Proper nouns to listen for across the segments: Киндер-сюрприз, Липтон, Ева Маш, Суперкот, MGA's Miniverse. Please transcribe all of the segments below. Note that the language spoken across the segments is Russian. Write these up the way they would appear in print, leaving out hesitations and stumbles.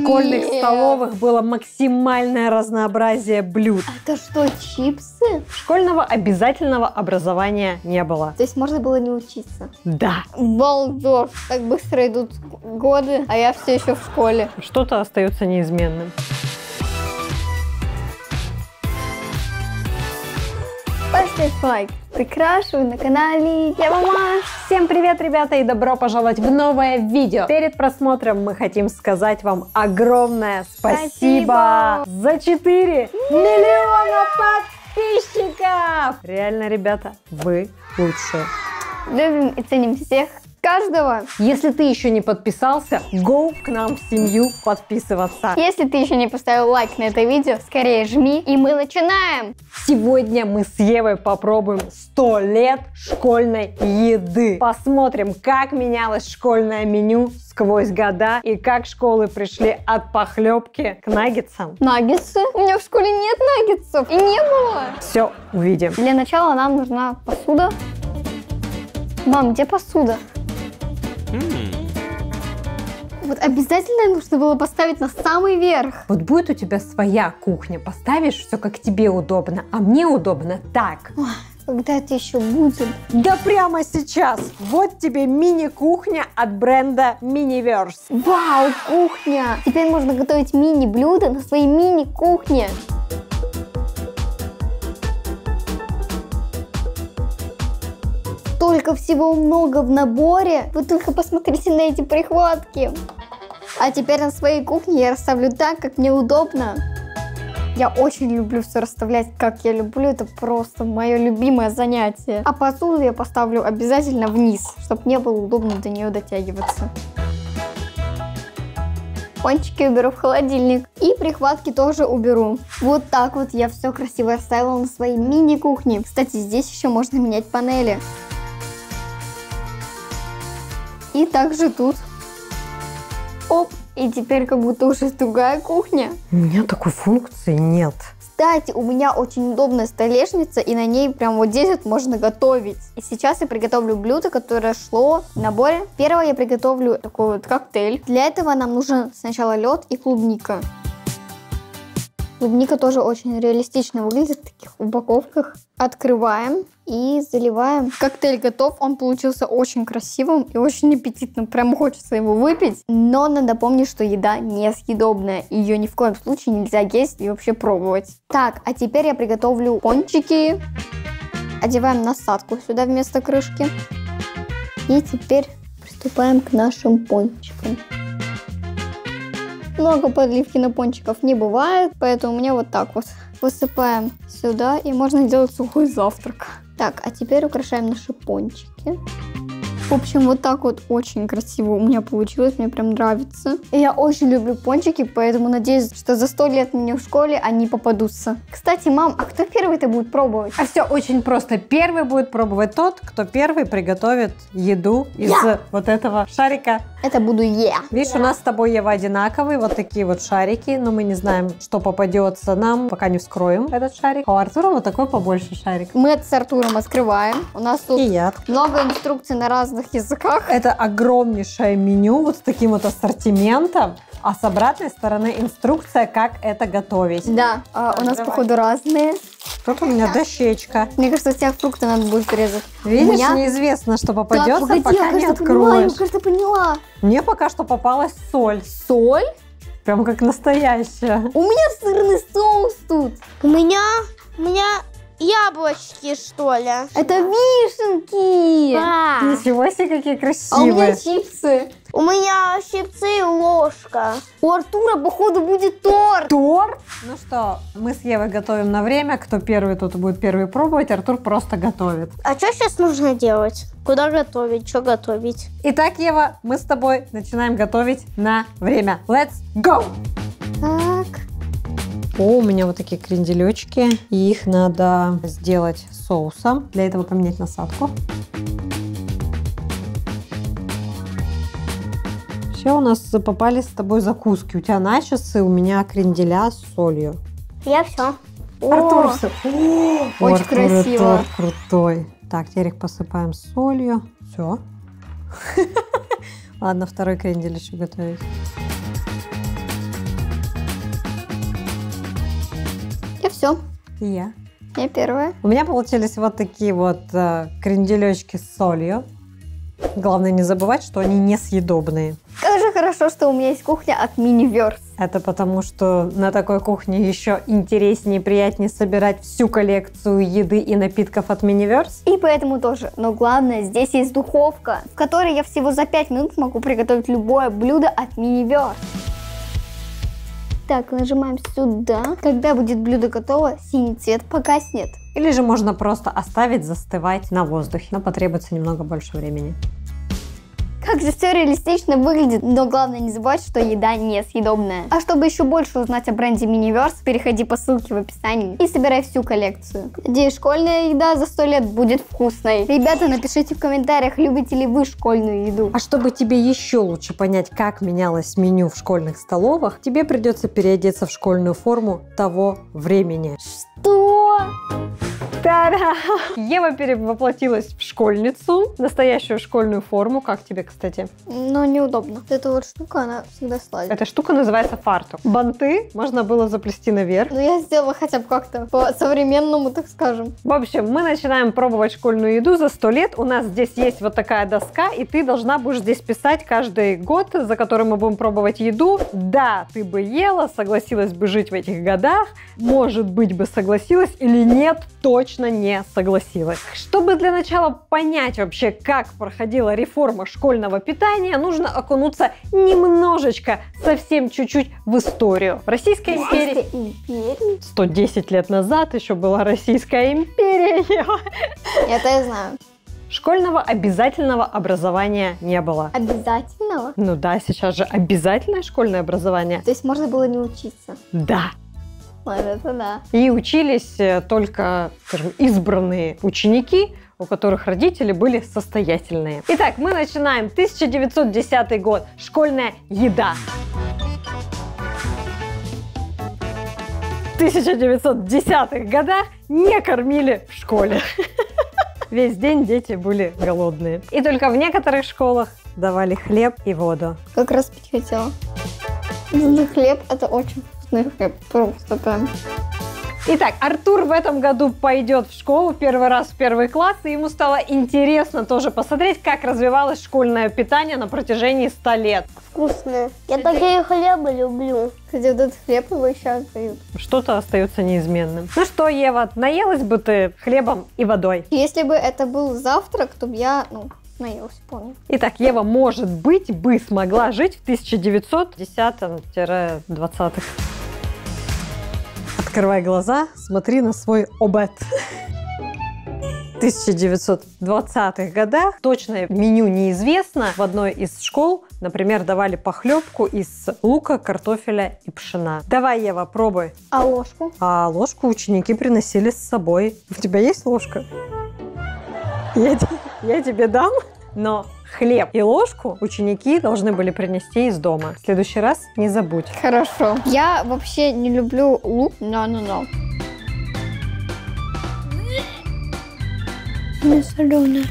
школьных столовых было максимальное разнообразие блюд. Это что, чипсы? Школьного обязательного образования не было. То есть можно было не учиться? Да. Балдёж. Так быстро идут годы, а я все еще в школе. Что-то остается неизменным. Поставь лайк. Прикрашиваю на канале Ева Маш. Всем привет, ребята, и добро пожаловать в новое видео. Перед просмотром мы хотим сказать вам огромное спасибо за 4 миллиона подписчиков. Реально, ребята, вы лучшие. Любим и ценим всех. Каждого. Если ты еще не подписался, go к нам в семью подписываться. Если ты еще не поставил лайк на это видео, скорее жми, и мы начинаем. Сегодня мы с Евой попробуем 100 лет школьной еды. Посмотрим, как менялось школьное меню сквозь года и как школы пришли от похлебки к наггетсам. Наггетсы? У меня в школе нет наггетсов. И не было. Все, увидим. Для начала нам нужна посуда. Мам, где посуда? Вот обязательно нужно было поставить на самый верх. Вот будет у тебя своя кухня, поставишь все как тебе удобно, а мне удобно так. Ой, когда это еще будет? Да прямо сейчас. Вот тебе мини-кухня от бренда Miniverse. Вау, кухня! Теперь можно готовить мини-блюда на своей мини-кухне. Только всего много в наборе. Вы только посмотрите на эти прихватки. А теперь на своей кухне я расставлю так, как мне удобно. Я очень люблю все расставлять, как я люблю. Это просто мое любимое занятие. А посуду я поставлю обязательно вниз, чтобы мне было удобно до нее дотягиваться. Пончики уберу в холодильник. И прихватки тоже уберу. Вот так вот я все красиво расставила на своей мини-кухне. Кстати, здесь еще можно менять панели. И также тут. Оп, и теперь как будто уже другая кухня. У меня такой функции нет. Кстати, у меня очень удобная столешница, и на ней прям вот здесь вот можно готовить. И сейчас я приготовлю блюдо, которое шло в наборе. Первое я приготовлю такой вот коктейль. Для этого нам нужен сначала лед и клубника. Клубника тоже очень реалистично выглядит в таких упаковках. Открываем и заливаем. Коктейль готов. Он получился очень красивым и очень аппетитным. Прям хочется его выпить. Но надо помнить, что еда несъедобная. Ее ни в коем случае нельзя есть и вообще пробовать. Так, а теперь я приготовлю пончики. Одеваем насадку сюда вместо крышки. И теперь приступаем к нашим пончикам. Много подливки на пончиков не бывает, поэтому у меня вот так вот. Высыпаем сюда, и можно делать сухой завтрак. Так, а теперь украшаем наши пончики. В общем, вот так вот очень красиво у меня получилось, мне прям нравится. И я очень люблю пончики, поэтому надеюсь, что за 100 лет мне в школе они попадутся. Кстати, мам, а кто первый-то будет пробовать? А все очень просто. Первый будет пробовать тот, кто первый приготовит еду из вот этого шарика. Это буду я. Видишь, у нас с тобой, Ева, одинаковые вот такие вот шарики, но мы не знаем, что попадется нам, пока не вскроем этот шарик. А у Артура вот такой побольше шарик. Мы это с Артуром открываем. У нас тут много инструкций на разных языках. Это огромнейшее меню вот с таким вот ассортиментом, а с обратной стороны инструкция, как это готовить. Да, у нас походу разные. Тут у меня дощечка. Мне кажется, у тебя фрукты надо будет порезать. Видишь, неизвестно, что попадется, погоди, пока не откроешь. Я поняла. Мне пока что попалась соль. Соль? Прям как настоящая. У меня сырный соус тут. У меня... Яблочки, что ли? Это вишенки! Да. Ничего себе, какие красивые! А у меня чипсы! У меня щипцы и ложка. У Артура, походу, будет торт. Торт? Ну что, мы с Евой готовим на время. Кто первый, тот будет первый пробовать. Артур просто готовит. А что сейчас нужно делать? Куда готовить? Что готовить? Итак, Ева, мы с тобой начинаем готовить на время. Let's go! Так... О, у меня вот такие кренделечки, и их надо сделать соусом. Для этого поменять насадку. Все, у нас попали с тобой закуски. У тебя начосы, у меня кренделя с солью. Я все. Артур, все. Очень красиво. Торт крутой. Так, теперь их посыпаем солью. Все. Ладно, второй крендель еще готовить. все. И я. Я первая. У меня получились вот такие вот кренделечки с солью. Главное не забывать, что они несъедобные. Как же хорошо, что у меня есть кухня от Miniverse. Это потому, что на такой кухне еще интереснее и приятнее собирать всю коллекцию еды и напитков от Miniverse. И поэтому тоже. Но главное, здесь есть духовка, в которой я всего за 5 минут могу приготовить любое блюдо от Miniverse. Так, нажимаем сюда. Когда будет блюдо готово, синий цвет погаснет. Или же можно просто оставить застывать на воздухе, но потребуется немного больше времени. Как же все реалистично выглядит, но главное не забывать, что еда несъедобная. А чтобы еще больше узнать о бренде Miniverse, переходи по ссылке в описании и собирай всю коллекцию. Надеюсь, школьная еда за 100 лет будет вкусной. Ребята, напишите в комментариях, любите ли вы школьную еду. А чтобы тебе еще лучше понять, как менялось меню в школьных столовых, тебе придется переодеться в школьную форму того времени. Что? Та-да! Ева перевоплотилась в школьницу, настоящую школьную форму. Как тебе, кстати? Но неудобно. Эта вот штука, она всегда слазит. Эта штука называется фартук. Банты можно было заплести наверх. Но я сделала хотя бы как-то по-современному, так скажем. В общем, мы начинаем пробовать школьную еду за 100 лет. У нас здесь есть вот такая доска, и ты должна будешь здесь писать каждый год, за который мы будем пробовать еду. Да, ты бы ела, согласилась бы жить в этих годах, может быть бы согласилась или нет, точно не согласилась. Чтобы для начала понять вообще, как проходила реформа школьного питания, нужно окунуться немножечко, совсем чуть-чуть в историю. В Российской империи 110 лет назад еще была Российская империя. Это я знаю. Школьного обязательного образования не было. Обязательного? Ну да, сейчас же обязательное школьное образование. То есть можно было не учиться? Да. Это да. И учились только, скажем, избранные ученики, у которых родители были состоятельные. Итак, мы начинаем. 1910 год. Школьная еда. в 1910-х годах не кормили в школе. Весь день дети были голодные. И только в некоторых школах давали хлеб и воду. Как раз пить хотела. Хлеб это очень... Просто прям. Итак, Артур в этом году пойдет в школу первый раз в первый класс, и ему стало интересно тоже посмотреть, как развивалось школьное питание на протяжении 100 лет. Вкусное. Я такие хлебы люблю. Кстати, вот этот хлеб его сейчас дают. Что-то остается неизменным. Ну что, Ева, наелась бы ты хлебом и водой? Если бы это был завтрак, то бы я, наелась, помню. Итак, Ева, может быть, бы смогла жить в 1910-20-х. Открывай глаза, смотри на свой обед. В 1920-х годах точное меню неизвестно. В одной из школ, например, давали похлебку из лука, картофеля и пшена. Давай, Ева, пробуй. А ложку? А ложку ученики приносили с собой. У тебя есть ложка? Я тебе дам, но хлеб и ложку ученики должны были принести из дома. В следующий раз не забудь. Хорошо. Я вообще не люблю лук. Но. Не соленый.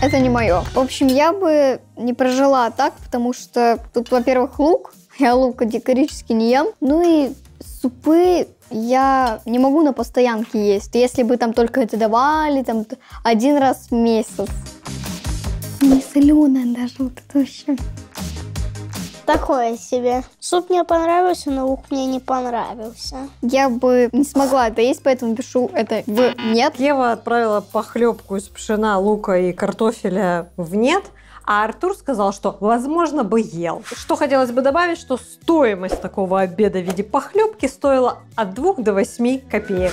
Это не мое. В общем, я бы не прожила так, потому что тут, во-первых, лук. Я лук категорически не ем. Ну и супы... Я не могу на постоянке есть, если бы там только это давали, там один раз в месяц. Не соленая даже вот это вообще. Такое себе. Суп мне понравился, но лук мне не понравился. Я бы не смогла это есть, поэтому пишу это в нет. Ева отправила похлебку из пшена, лука и картофеля в нет. А Артур сказал, что, возможно, бы ел. Что хотелось бы добавить, что стоимость такого обеда в виде похлебки стоила от 2 до 8 копеек.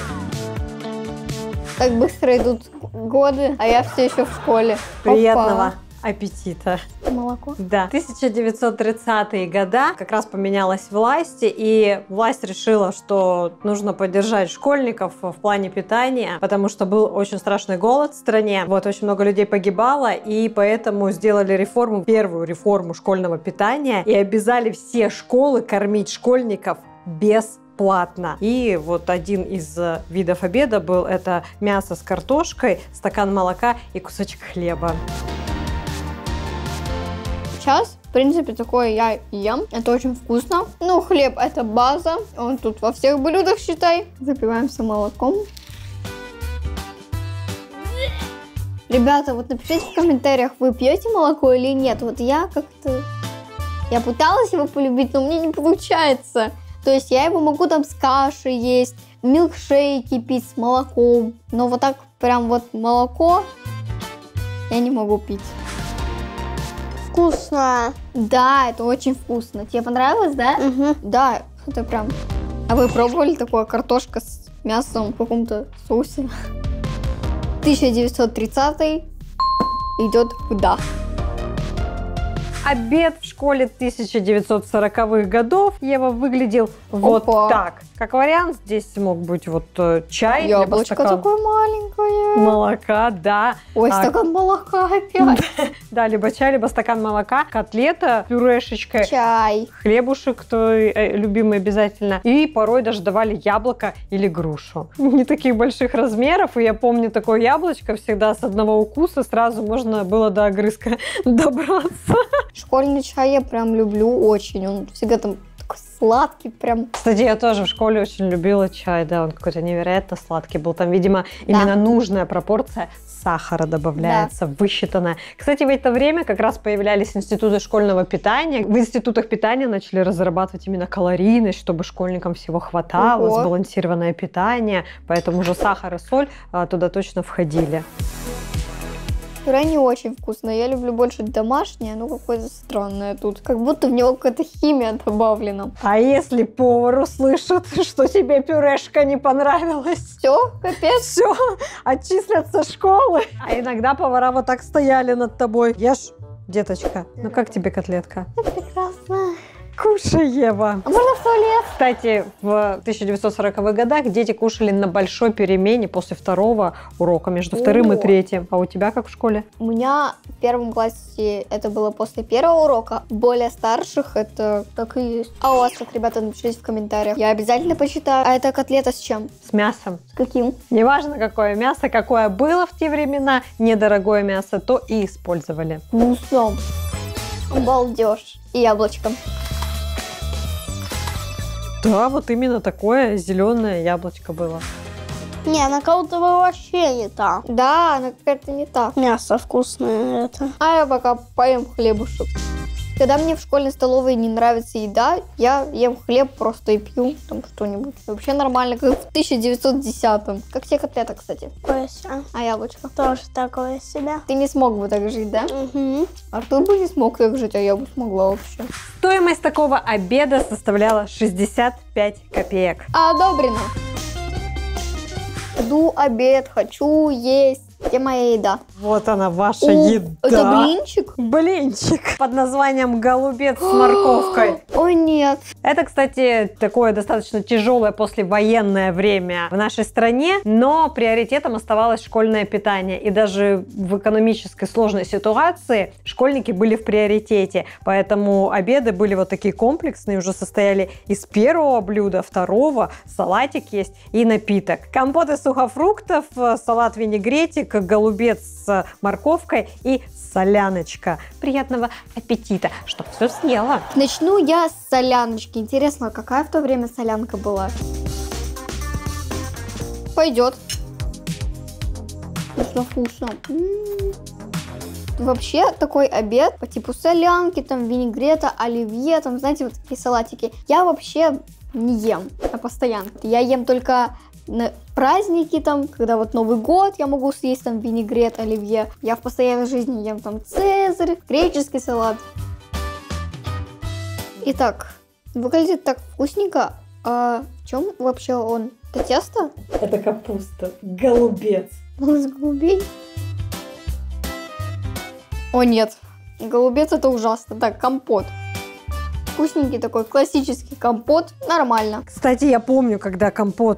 Так быстро идут годы, а я все еще в школе. Приятного аппетита. Молоко? Да. 1930-е года как раз поменялась власть, и власть решила, что нужно поддержать школьников в плане питания, потому что был очень страшный голод в стране, очень много людей погибало, и поэтому сделали реформу, первую реформу школьного питания, и обязали все школы кормить школьников без платно. И один из видов обеда был это мясо с картошкой, стакан молока и кусочек хлеба. Сейчас В принципе, такое я и ем. Это очень вкусно. Ну, хлеб — это база. Он тут во всех блюдах, считай. Запиваемся молоком. Ребята, вот напишите в комментариях, вы пьете молоко или нет. Вот я как-то... Я пыталась его полюбить, но мне не получается. То есть я его могу там с кашей есть, милкшейки пить с молоком. Но вот так прям вот молоко я не могу пить. Вкусно. Да, это очень вкусно. Тебе понравилось, да? Угу. Да, это прям... А вы пробовали такое картошка с мясом в каком-то соусе? 1930 идет куда? Обед в школе 1940-х годов, Ева, выглядел вот так. Как вариант, здесь мог быть вот чай. Яблочко такое маленькое. Молока, да. Ой, стакан молока опять. Да, либо чай, либо стакан молока. Котлета, пюрешечка. Чай. Хлебушек, любимый обязательно. И порой даже давали яблоко или грушу. Не таких больших размеров. И я помню, такое яблочко всегда с одного укуса сразу можно было до огрызка добраться. Школьный чай я прям люблю очень, он всегда там такой сладкий прям. Кстати, я тоже в школе очень любила чай, да, он какой-то невероятно сладкий был. Там, видимо, именно нужная пропорция сахара добавляется, высчитанная. Кстати, в это время как раз появлялись институты школьного питания. В институтах питания начали разрабатывать именно калорийность, чтобы школьникам всего хватало, сбалансированное питание, поэтому уже сахар и соль туда точно входили. Пюре не очень вкусно, я люблю больше домашнее, но какое-то странное тут. Как будто в него какая-то химия добавлена. А если повар услышит, что тебе пюрешка не понравилась? Все, капец. Все, отчислят со школы. А иногда повара вот так стояли над тобой. Ешь, деточка, ну как тебе котлетка? Прекрасно. Кушай, Ева. А можно в туалет? Кстати, в 1940-х годах дети кушали на большой перемене после второго урока, между вторым и третьим. А у тебя как в школе? У меня в первом классе это было после первого урока, более старших это так и есть. А у вас как, ребята, напишите в комментариях. Я обязательно почитаю. А это котлета с чем? С мясом. С каким? Неважно, какое мясо, какое было в те времена, недорогое мясо, то и использовали. Вкусно. Обалдеж. И яблочком. Да, вот именно такое зеленое яблочко было. Не, она кого-то вообще не та. Да, она какая-то не та. Мясо вкусное это. А я пока поем хлебушек. Когда мне в школьной столовой не нравится еда, я ем хлеб просто и пью там что-нибудь. Вообще нормально, как в 1910-м. Как тебе котлета, кстати? Кося. А яблочко? Тоже такое себя. Ты не смог бы так жить, да? Угу. Артур бы не смог так жить, а я бы смогла вообще. Стоимость такого обеда составляла 65 копеек. Одобрено. Жду обед, хочу есть. Где моя еда? Вот она, ваша еда. Это блинчик? Блинчик. Под названием голубец с морковкой. Ой, нет. Это, кстати, такое достаточно тяжелое послевоенное время в нашей стране, но приоритетом оставалось школьное питание. И даже в экономически сложной ситуации школьники были в приоритете. Поэтому обеды были вот такие комплексные, уже состояли из первого блюда, второго, салатик есть и напиток. Компот из сухофруктов, салат винегретик, как голубец с морковкой и соляночка. Приятного аппетита, чтоб все съела. Начну я с соляночки. Интересно, какая в то время солянка была? Пойдет. Вкусно-вкусно. Вообще такой обед по типу солянки, там винегрета, оливье, там, знаете, вот такие салатики. Я вообще не ем на постоянке. Я ем только... на праздники там, когда вот Новый год, я могу съесть там винегрет, оливье. Я в постоянной жизни ем там цезарь, греческий салат. Итак, выглядит так вкусненько. А в чем вообще он? Это тесто? Это капуста. Голубец. Он из голубей? О нет, голубец это ужасно. Так, компот. Вкусненький такой классический компот, нормально. Кстати, я помню, когда компот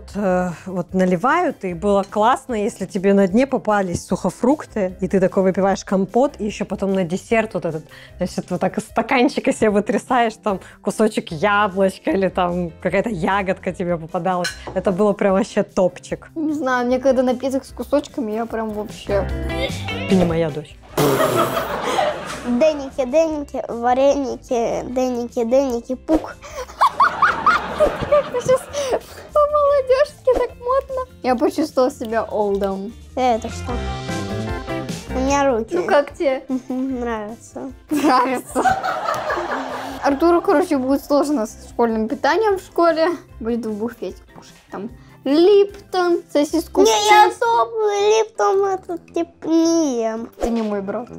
вот наливают, и было классно, если тебе на дне попались сухофрукты, и ты такой выпиваешь компот, и еще потом на десерт вот этот, значит, вот так из стаканчика себе вытрясаешь, там кусочек яблочка или там какая-то ягодка тебе попадалась. Это было прям вообще топчик. Не знаю, мне когда напиток с кусочками, я прям вообще... Ты не моя дочь. Денники, денники, вареники, денники, денники, пук. Как-то сейчас по-молодежски так модно. Я почувствовала себя олдом. Это что? У меня руки. Ну как тебе? Нравится. Нравится. Артуру, короче, будет сложно с школьным питанием в школе. Будет в буфете кушать там Липтон, сосиску. Не, я особо Липтон этот тип не ем. Ты не мой брат.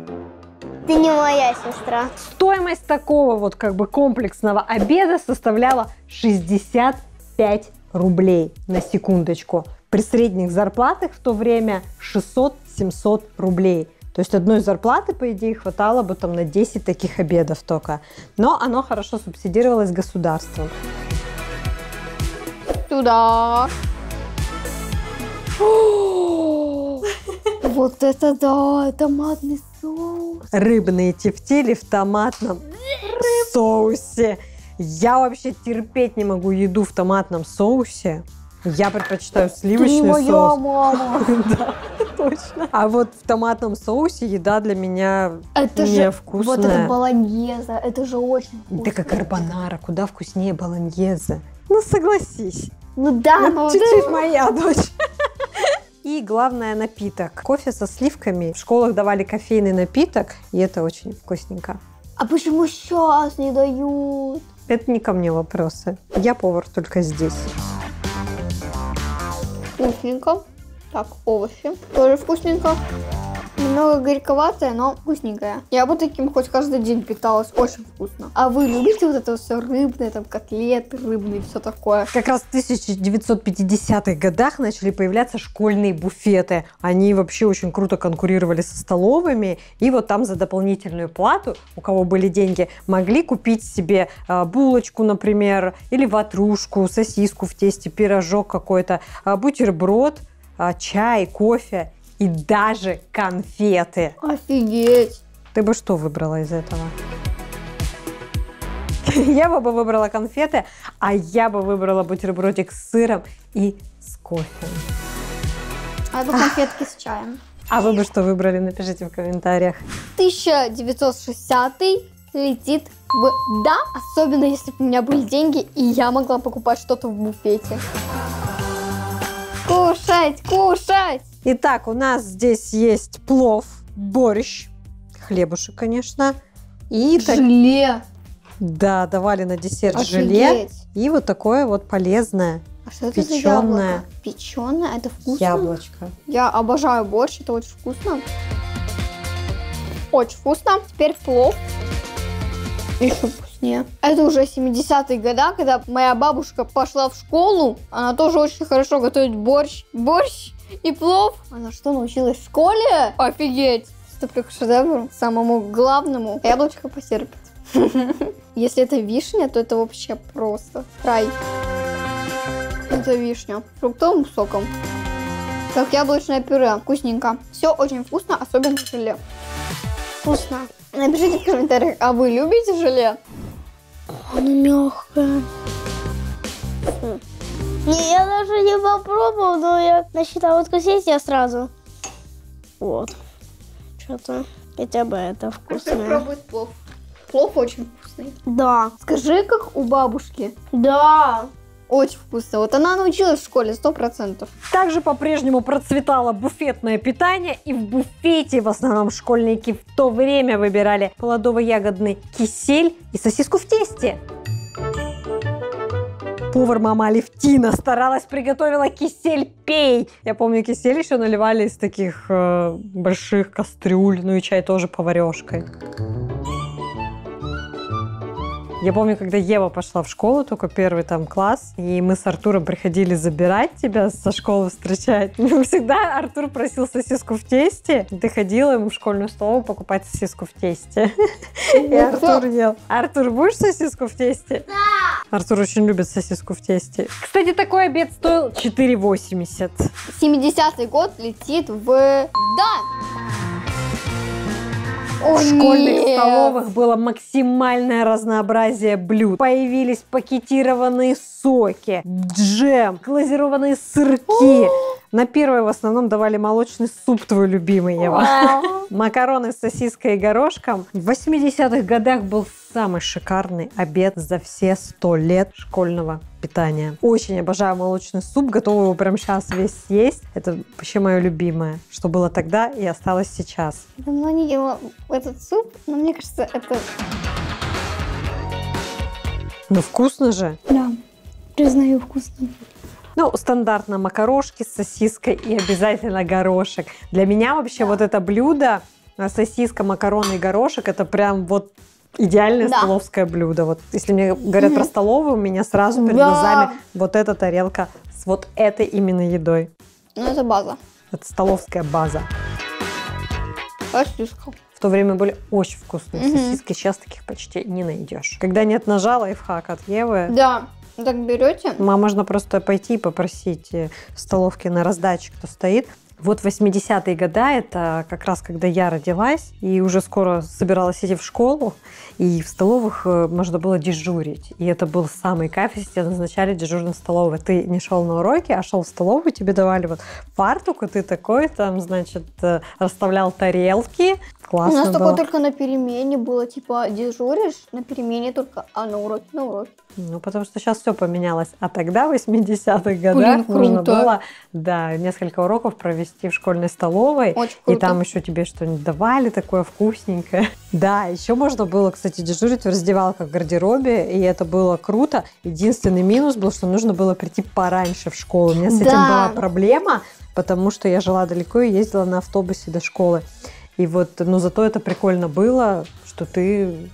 Ты не моя сестра. Стоимость такого вот как бы комплексного обеда составляла 65 рублей на секундочку. При средних зарплатах в то время 600-700 рублей. То есть одной зарплаты, по идее, хватало бы там на 10 таких обедов только. Но оно хорошо субсидировалось государством. Сюда. Вот это да, томатный соус. Рыбные тефтели в томатном соусе. Я вообще терпеть не могу еду в томатном соусе. Я предпочитаю сливочный соус. Ты моя мама. Да, точно. А вот в томатном соусе еда для меня невкусная. Вот это болоньеза, это же очень вкусно. Да как карбонара, куда вкуснее болоньеза. Ну согласись. Ну да. Чуть-чуть моя дочь. И главное, напиток. Кофе со сливками. В школах давали кофейный напиток, и это очень вкусненько. А почему сейчас не дают? Это не ко мне вопросы. Я повар только здесь. Вкусненько. Так, овощи. Тоже вкусненько. Немного горьковатое, но вкусненькое. Я бы таким хоть каждый день питалась. Очень вкусно. А вы любите вот это все рыбное, там котлеты рыбные, все такое? Как раз в 1950-х годах начали появляться школьные буфеты. Они вообще очень круто конкурировали со столовыми. И вот там за дополнительную плату, у кого были деньги, могли купить себе булочку, например, или ватрушку, сосиску в тесте, пирожок какой-то, бутерброд, чай, кофе. И даже конфеты. Офигеть! Ты бы что выбрала из этого? Я бы выбрала конфеты, а я бы выбрала бутербродик с сыром и с кофе. А бы конфетки с чаем. А вы бы что выбрали? Напишите в комментариях. 1960 летит в... Да, особенно если бы у меня были деньги, и я могла покупать что-то в буфете. Кушать, кушать! Итак, у нас здесь есть плов, борщ, хлебушек, конечно. И желе. Да, давали на десерт. Офигеть. Желе. И вот такое вот полезное. А что это печеное. За яблоко? Печеное? Это вкусно? Яблочко. Я обожаю борщ, это очень вкусно. Очень вкусно. Теперь плов. Еще вкуснее. Это уже 70-е годы, когда моя бабушка пошла в школу. Она тоже очень хорошо готовит борщ. Борщ и плов. Она что, научилась в школе? Офигеть! Вступлю к шедевру, самому главному. Яблочко потерпит. Если это вишня, то это вообще просто рай. Это вишня с фруктовым соком. Как яблочное пюре. Вкусненько. Все очень вкусно, особенно желе. Вкусно. Напишите в комментариях, а вы любите желе? Оно мягкое. Не, я даже не попробовала, но я насчитала откусить, я сразу. Вот. Что-то хотя бы это вкусное. Артур пробует плов. Плов очень вкусный. Да. Скажи, как у бабушки. Да. Очень вкусно. Вот она научилась в школе, 100%. Также по-прежнему процветало буфетное питание. И в буфете в основном школьники в то время выбирали плодово-ягодный кисель и сосиску в тесте. Повар-мама Алевтина старалась, приготовила кисель-пей. Я помню, кисель еще наливали из таких больших кастрюль, ну и чай тоже поварешкой. Я помню, когда Ева пошла в школу, только первый там класс, и мы с Артуром приходили забирать тебя со школы встречать. Ну, всегда Артур просил сосиску в тесте. Ты ходила ему в школьную столовую покупать сосиску в тесте. И Артур ел. Артур, будешь сосиску в тесте? Да! Артур очень любит сосиску в тесте. Кстати, такой обед стоил 4,80. 70-й год летит в... Да! В школьных столовых было максимальное разнообразие блюд. Появились пакетированные соки, джем, глазированные сырки. На первое в основном давали молочный суп твой любимый, Ева. макароны с сосиской и горошком. В 80-х годах был самый шикарный обед за все 100 лет школьного питания. Очень обожаю молочный суп, готова его прямо сейчас весь съесть. Это вообще мое любимое, что было тогда и осталось сейчас. Я давно не ела этот суп, но мне кажется, это... Ну вкусно же. Да, признаю, вкусно. Ну, стандартно макарошки с сосиской и обязательно горошек. Для меня вообще вот это блюдо, сосиска, макароны и горошек, это прям вот идеальное столовское блюдо. Вот если мне говорят про столовую, у меня сразу перед глазами вот эта тарелка с вот этой именно едой. Ну, это база. Это столовская база. Сосиска. В то время были очень вкусные сосиски, сейчас таких почти не найдешь. Когда нет ножа, лайфхак от Евы. Да. Так берете? Можно просто пойти и попросить в столовке на раздаче, кто стоит. Вот 80-е годы, это как раз когда я родилась, и уже скоро собиралась идти в школу, и в столовых можно было дежурить. И это был самый кайф, если тебя назначали дежурным в столовой. Ты не шел на уроки, а шел в столовую, тебе давали вот фартук, и ты такой там, значит, расставлял тарелки. Классно было. У нас такое только на перемене было, типа дежуришь на перемене только, а на уроке, на уроке. Ну, потому что сейчас все поменялось. А тогда, в 80-х годах, нужно было несколько уроков провести в школьной столовой. Очень круто. И там еще тебе что-нибудь давали такое вкусненькое. Да, еще можно было, кстати, дежурить в раздевалках, в гардеробе, и это было круто. Единственный минус был, что нужно было прийти пораньше в школу. У меня с этим была проблема, потому что я жила далеко и ездила на автобусе до школы. И вот, но зато это прикольно было, что ты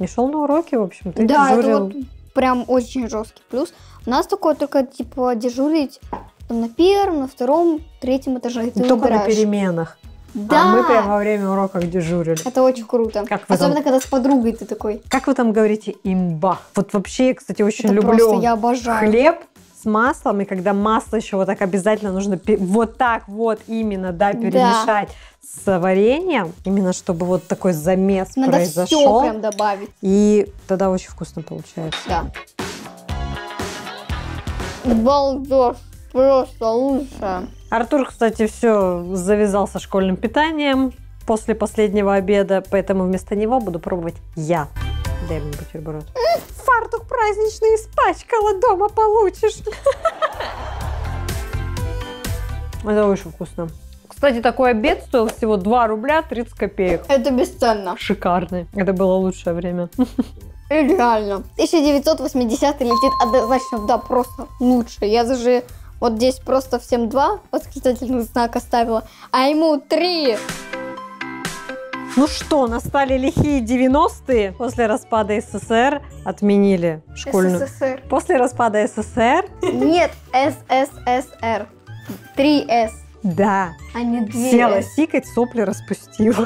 не шел на уроки, в общем, ты дежурил. Это вот прям очень жесткий плюс. У нас такое только, типа, дежурить там на первом, на втором, третьем этаже. Только выбираешь. На переменах. Да. А мы прямо во время уроков дежурили. Это очень круто. Как особенно, когда с подругой ты такой. Как вы там говорите, имба. Вот вообще, я, кстати, очень это люблю просто, я обожаю. Хлеб с маслом. И когда масло еще вот так обязательно нужно вот так вот именно, перемешать. С вареньем, именно чтобы вот такой замес надо произошел. Надо все прям добавить. И тогда очень вкусно получается. Да. Балдеж, просто лучше. Артур, кстати, все завязал со школьным питанием после последнего обеда, поэтому вместо него буду пробовать я. Дай мне бутерброд. Фартук праздничный испачкала, дома получишь. Это очень вкусно. Кстати, такой обед стоил всего 2 рубля 30 копеек. Это бесценно. Шикарный. Это было лучшее время. Реально. 1980 летит однозначно, да, просто лучше. Я даже вот здесь просто всем 2 восклицательных знака ставила, а ему 3. Ну что, настали лихие 90-е. После распада СССР отменили школьную... СССР. После распада СССР... Нет, СССР. 3С. Да, села сикать, сопли распустила.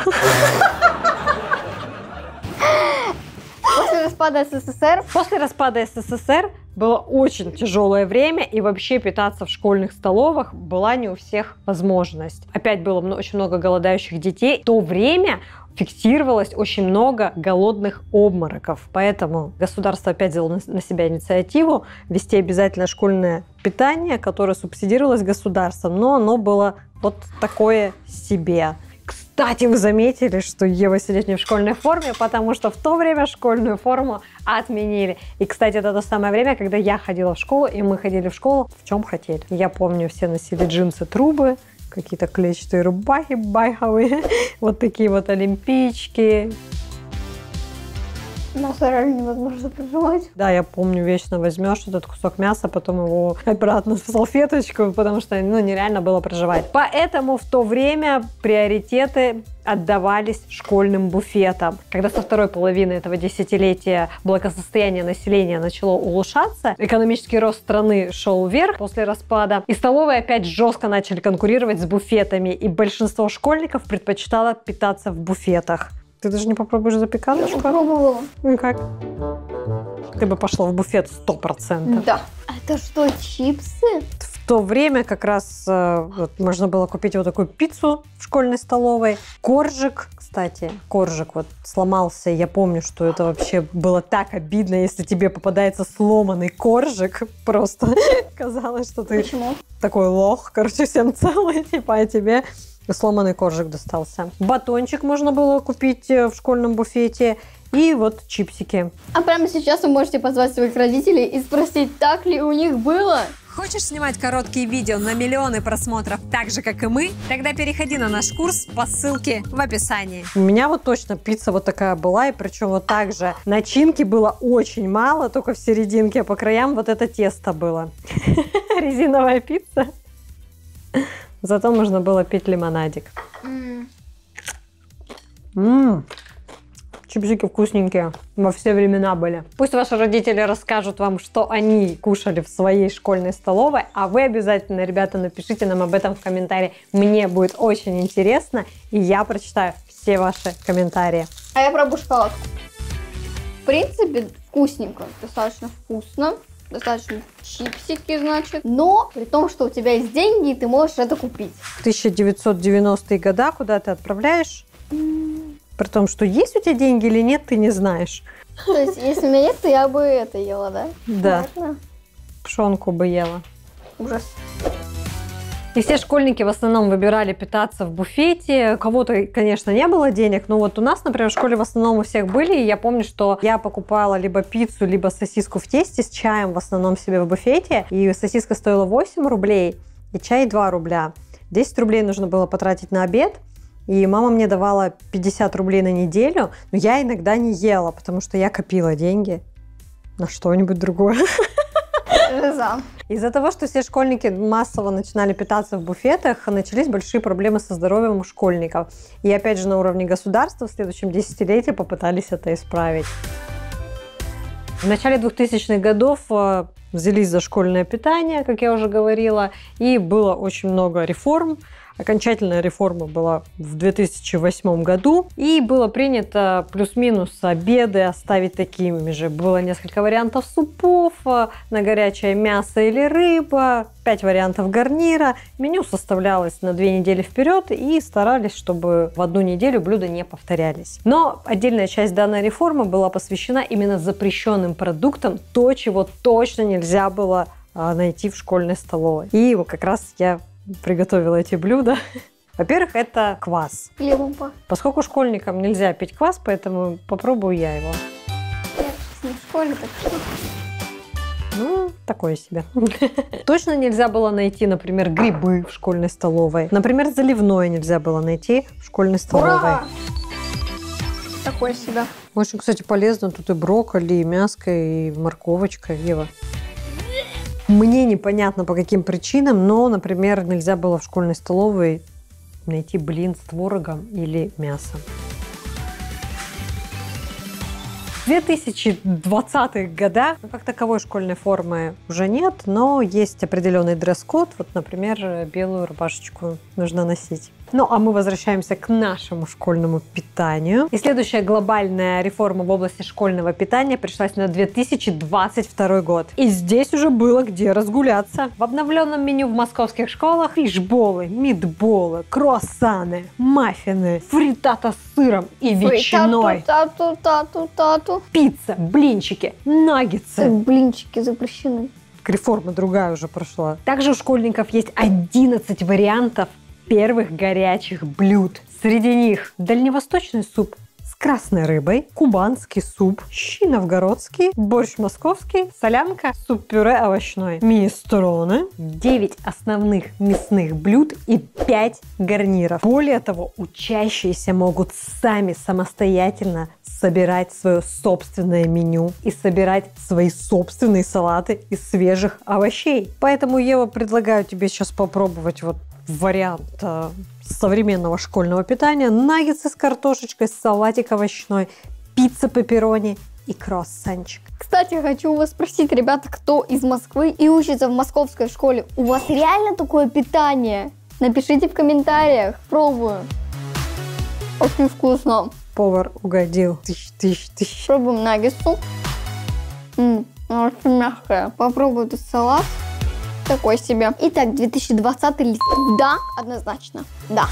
После распада СССР? После распада СССР было очень тяжелое время, и вообще питаться в школьных столовых была не у всех возможность. Опять было очень много голодающих детей. В то время фиксировалось очень много голодных обмороков, поэтому государство опять взяло на себя инициативу вести обязательно школьное питание, которое субсидировалось государством, но оно было вот такое себе. Кстати, вы заметили, что Ева сидит не в школьной форме, потому что в то время школьную форму отменили. И, кстати, это то самое время, когда я ходила в школу, и мы ходили в школу в чем хотели. Я помню, все носили джинсы, трубы, какие-то клетчатые рубахи байховые, вот такие вот олимпички. Мясо реально невозможно проживать. Да, я помню, вечно возьмешь этот кусок мяса, потом его обратно в салфеточку, потому что, ну, нереально было проживать. Поэтому в то время приоритеты отдавались школьным буфетам. Когда со второй половины этого десятилетия благосостояние населения начало улучшаться, экономический рост страны шел вверх после распада, и столовые опять жестко начали конкурировать с буфетами, и большинство школьников предпочитало питаться в буфетах. Ты даже не попробуешь запеканочку? Я попробовала. Ну и как? Ты бы пошла в буфет 100%. Да. Это что, чипсы? В то время как раз вот, можно было купить вот такую пиццу в школьной столовой. Коржик, кстати, коржик вот сломался. Я помню, что это вообще было так обидно, если тебе попадается сломанный коржик. Просто казалось, что ты... Почему? Такой лох, короче, всем целый, типа, а тебе... сломанный коржик достался. Батончик можно было купить в школьном буфете. И вот чипсики. А прямо сейчас вы можете позвать своих родителей и спросить, так ли у них было? Хочешь снимать короткие видео на миллионы просмотров, так же, как и мы? Тогда переходи на наш курс по ссылке в описании. У меня вот точно пицца вот такая была, и причем вот так же. Начинки было очень мало, только в серединке, а по краям вот это тесто было. Резиновая пицца. Зато можно было пить лимонадик. Чипсики вкусненькие, во все времена были. Пусть ваши родители расскажут вам, что они кушали в своей школьной столовой, а вы обязательно, ребята, напишите нам об этом в комментарии. Мне будет очень интересно, и я прочитаю все ваши комментарии. А я пробую шоколад. В принципе, вкусненько, достаточно вкусно. Достаточно чипсики, значит. Но при том, что у тебя есть деньги, и ты можешь это купить. 1990-е года куда ты отправляешь? При том, что есть у тебя деньги или нет, ты не знаешь. То есть, если у меня нет, то я бы это ела, да? Да. Ладно. Пшенку бы ела. Ужас. И все школьники в основном выбирали питаться в буфете. У кого-то, конечно, не было денег, но вот у нас, например, в школе в основном у всех были. И я помню, что я покупала либо пиццу, либо сосиску в тесте с чаем в основном себе в буфете. И сосиска стоила 8 рублей, и чай 2 рубля. 10 рублей нужно было потратить на обед. И мама мне давала 50 рублей на неделю, но я иногда не ела, потому что я копила деньги на что-нибудь другое. Из-за того, что все школьники массово начинали питаться в буфетах, начались большие проблемы со здоровьем у школьников. И опять же на уровне государства в следующем десятилетии попытались это исправить. В начале 2000-х годов взялись за школьное питание, как я уже говорила, и было очень много реформ. Окончательная реформа была в 2008 году, и было принято плюс-минус обеды оставить такими же. Было несколько вариантов супов, на горячее мясо или рыба, 5 вариантов гарнира. Меню составлялось на 2 недели вперед, и старались, чтобы в 1 неделю блюда не повторялись. Но отдельная часть данной реформы была посвящена именно запрещенным продуктам, то, чего точно нельзя было найти в школьной столовой. И как раз я приготовила эти блюда. Во-первых, это квас. Лимон. Поскольку школьникам нельзя пить квас, поэтому попробую я его. Я сейчас не в школе, так что... Ну, такое себе. Точно нельзя было найти, например, грибы в школьной столовой. Например, заливное нельзя было найти в школьной столовой. Ура! Такое себе. Очень, кстати, полезно. Тут и брокколи, и мяско, и морковочка, Ева. Мне непонятно, по каким причинам, но, например, нельзя было в школьной столовой найти блин с творогом или мясом. в 2020-х годах как таковой школьной формы уже нет, но есть определенный дресс-код. Вот, например, белую рубашечку нужно носить. Ну, а мы возвращаемся к нашему школьному питанию. И следующая глобальная реформа в области школьного питания пришлась на 2022 год. И здесь уже было где разгуляться. В обновленном меню в московских школах фишболы, митболы, круассаны, маффины, фриттата с сыром и ветчиной, пицца, блинчики, наггетсы. Блинчики запрещены. Реформа другая уже прошла. Также у школьников есть 11 вариантов первых горячих блюд. Среди них дальневосточный суп с красной рыбой, кубанский суп, щи новгородский, борщ московский, солянка, суп-пюре овощной, минестроны, 9 основных мясных блюд и 5 гарниров. Более того, учащиеся могут сами самостоятельно собирать свое собственное меню и собирать свои собственные салаты из свежих овощей. Поэтому, Ева, предлагаю тебе сейчас попробовать вот вариант современного школьного питания. Наггетсы с картошечкой, салатик овощной, пицца пепперони и круассанчик. Кстати, хочу у вас спросить, ребята, кто из Москвы и учится в московской школе. У вас реально такое питание? Напишите в комментариях. Пробую. Очень вкусно. Повар угодил. Тыщ. Пробуем наггетсу. Она очень мягкая. Попробую этот салат. Такой себе. Итак, 2020 лист. Да, однозначно. Да.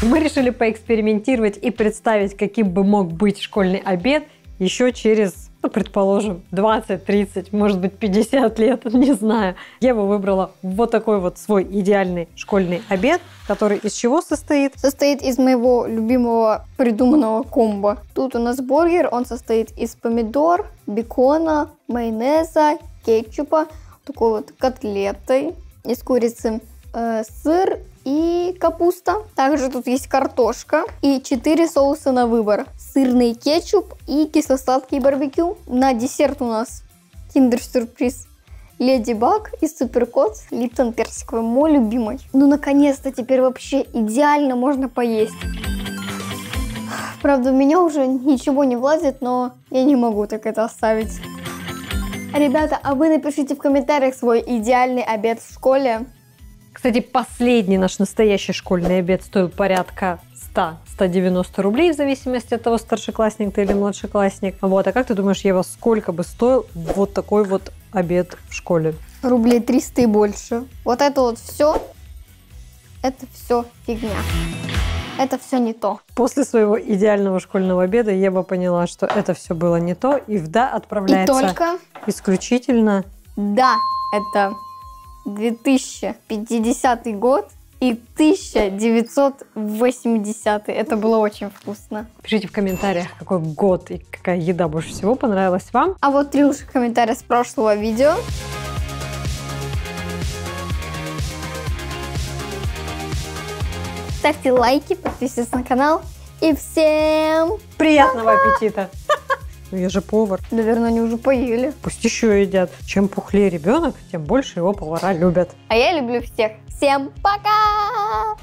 Мы решили поэкспериментировать и представить, каким бы мог быть школьный обед еще через ну, предположим, 20, 30, может быть, 50 лет, не знаю. Я бы выбрала вот такой вот свой идеальный школьный обед, который из чего состоит? Состоит из моего любимого придуманного комбо. Тут у нас бургер, он состоит из помидор, бекона, майонеза, кетчупа, такой вот котлетой из курицы, сыр и капуста. Также тут есть картошка и 4 соуса на выбор. Сырный кетчуп и кисло-сладкий барбекю. На десерт у нас киндер-сюрприз. Леди Баг и Суперкот с Липтон персиковым, мой любимый. Ну, наконец-то, теперь вообще идеально можно поесть. Правда, у меня уже ничего не влазит, но я не могу так это оставить. Ребята, а вы напишите в комментариях свой идеальный обед в школе. Кстати, последний наш настоящий школьный обед стоил порядка 100-190 рублей, в зависимости от того, старшеклассник ты или младшеклассник. Вот, а как ты думаешь, Ева, сколько бы стоил вот такой вот обед в школе? Рублей 300 и больше. Вот это вот все, это все фигня. Это все не то. После своего идеального школьного обеда Ева поняла, что это все было не то. И в «Да» отправляется и только... исключительно... Да, это... 2050 год и 1980. Это было очень вкусно. Пишите в комментариях, какой год и какая еда больше всего понравилась вам. А вот 3 лучших комментария с прошлого видео. Ставьте лайки, подписывайтесь на канал. И всем приятного аппетита! Я же повар. Наверное, они уже поели. Пусть еще едят. Чем пухлее ребенок, тем больше его повара любят. А я люблю всех. Всем пока!